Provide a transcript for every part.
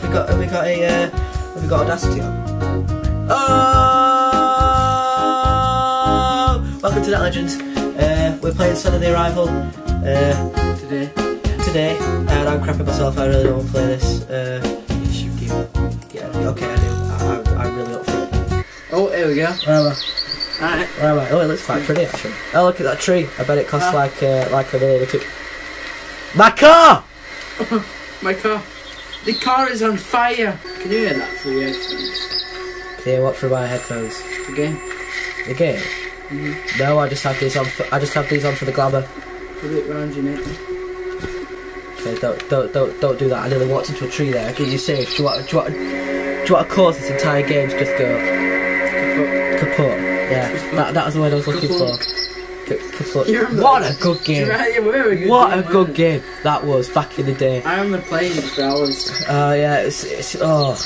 Have we got Audacity on? Oh! Welcome to NetLegends. We're playing Slender of the Arrival today. And I'm crapping myself. I really don't want to play this. You should keep it. Yeah. Okay, I do. I'm really up for it. Oh, here we go. Where am I? Oh, it looks quite pretty actually. Oh, look at that tree. I bet it costs like a really good. My car! My car. The car is on fire. Can you hear that through your headphones? Can you hear what through my headphones? The game. The game? Mm-hmm. No, I just have these on. I just have these on for the glamour. Put it round your neck. Okay, don't do that. I nearly walked into a tree there. Get you safe. Do you want to cause this entire game to just go kaput? Yeah, that was the word I was looking for. What a good game! What a good game that was back in the day. I remember playing it for hours. Oh yeah, it's oh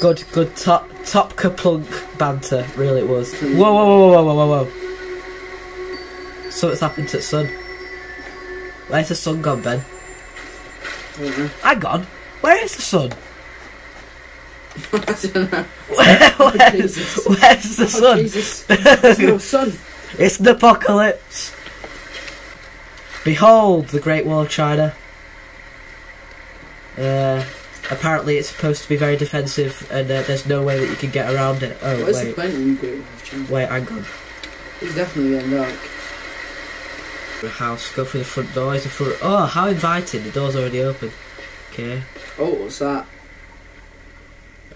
good top kaplunk banter. Really, it was. Whoa! Something's happened to the sun. Where's the sun gone, Ben? Hang on. Where is the sun? I don't know. Where's the sun? Jesus. There's no sun. It's the apocalypse! Behold the Great Wall of China. Apparently it's supposed to be very defensive and there's no way that you can get around it. Oh, what wait. Wait, hang on. It's definitely getting dark. The house, go through the front door. Is the front... Oh, how inviting! The door's already open. Okay. Oh, what's that?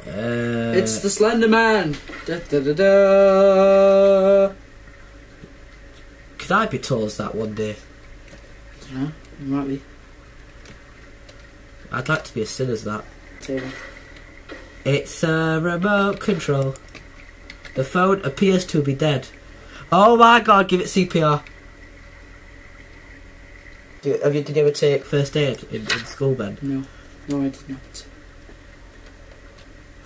It's the Slender Man! Da-da-da-da! Could I be tall as that one day? Yeah, you might be. I'd like to be as thin as that. Table. It's a remote control. The phone appears to be dead. Oh my god, give it CPR. Did you ever take first aid in school, Ben? No, I did not.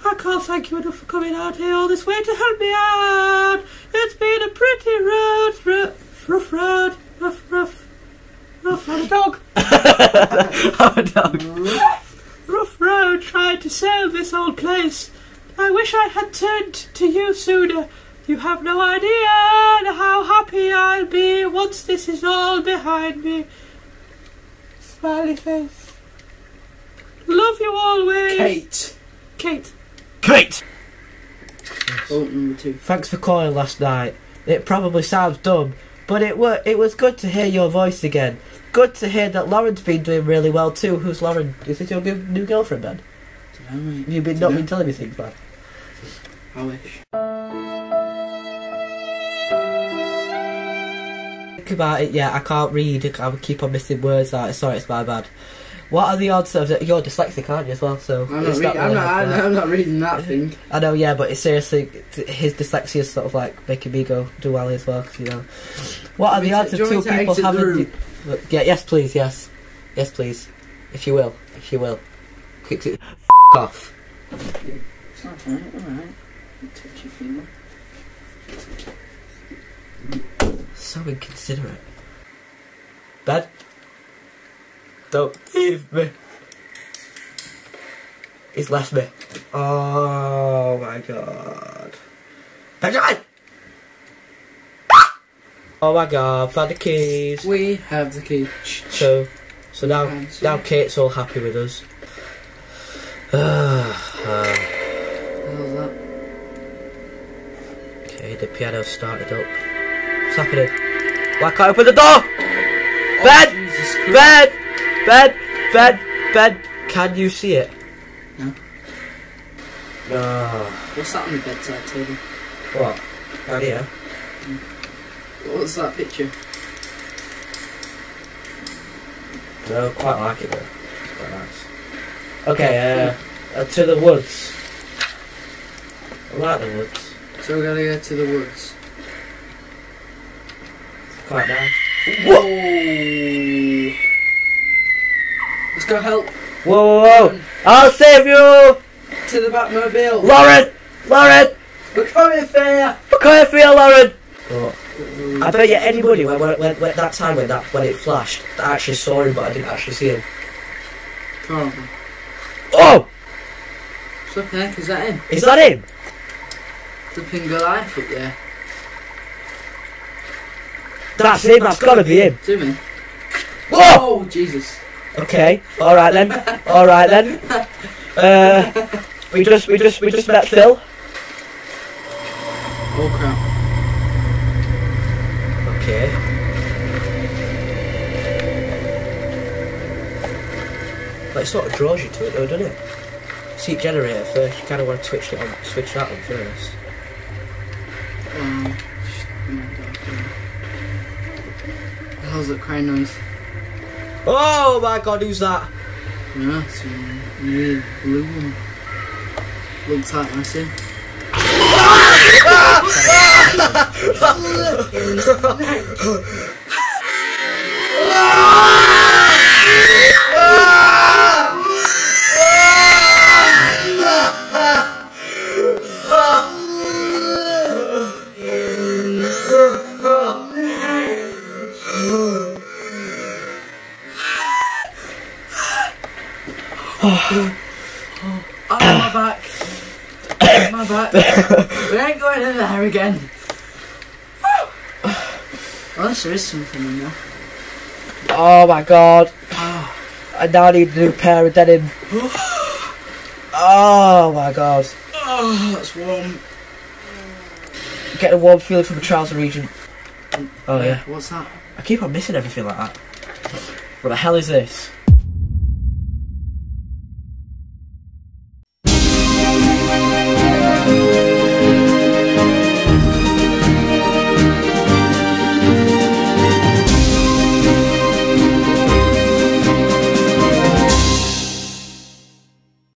I can't thank you enough for coming out here all this way to help me out. It's been a pretty road. Rough road, rough on a dog. I'm a dog. Rough road, trying to sell this old place. I wish I had turned to you sooner. You have no idea how happy I'll be once this is all behind me. Smiley face. Love you always. Kate. Yes. Oh, number two. Thanks for calling last night. It probably sounds dumb. But it was good to hear your voice again. Good to hear that Lauren's been doing really well too. Who's Lauren? Is this your new girlfriend, Ben? I don't know, mate. You've not been telling me things, man. I wish. Think about it. Yeah, I can't read. I would keep on missing words out. Sorry, it's my bad. What are the odds of that? You're dyslexic, aren't you, as well? So I'm not reading that thing. I know, yeah, but it's seriously, his dyslexia is sort of like making me go do well as well, because you know. What are the odds of two people having? Yeah, yes, please, if you will. Quick, f off. All right. Touch your finger. So inconsiderate. Bad. Don't leave me. He's left me. Oh my god. Benjamin! Ah! Oh my god, found the keys. We have the key. So now Kate's all happy with us. How's that? Okay, the piano started up. What's happening? Why can't I open the door? Oh, Ben, can you see it? No. What's that on the bedside table? What? Right here? What's that picture? No, quite like it though. It's quite nice. Okay, to the woods. I like the woods. So we're gonna go to the woods. It's quite nice. Whoa! Let's go help. Whoa. I'll save you! To the Batmobile. Lauren! We're coming for you! Lauren! Oh. I bet you anybody, when that time when it flashed, I actually saw him, but I didn't actually see him. Probably. Oh! What the heck, is that him? Is that him? Flipping Goliath up there. That's him, that's gotta be him. Jimmy. Whoa! Oh, Jesus. Okay, alright then, alright then. We just met Phil. Oh crap. Okay. Like, it sort of draws you to it though, doesn't it? See, generator first, you kind of want to switch it on, switch that on first. The hell's that crying noise? Oh my god, who's that? Yeah, it's a really blue one. Looks like myself. We ain't going in there again. Unless there is something in there. Oh my god. Oh. I now need a new pair of denim. Oh my god. Oh, that's warm. Get a warm feeling from the trouser region. Oh yeah. What's that? I keep on missing everything like that. What the hell is this?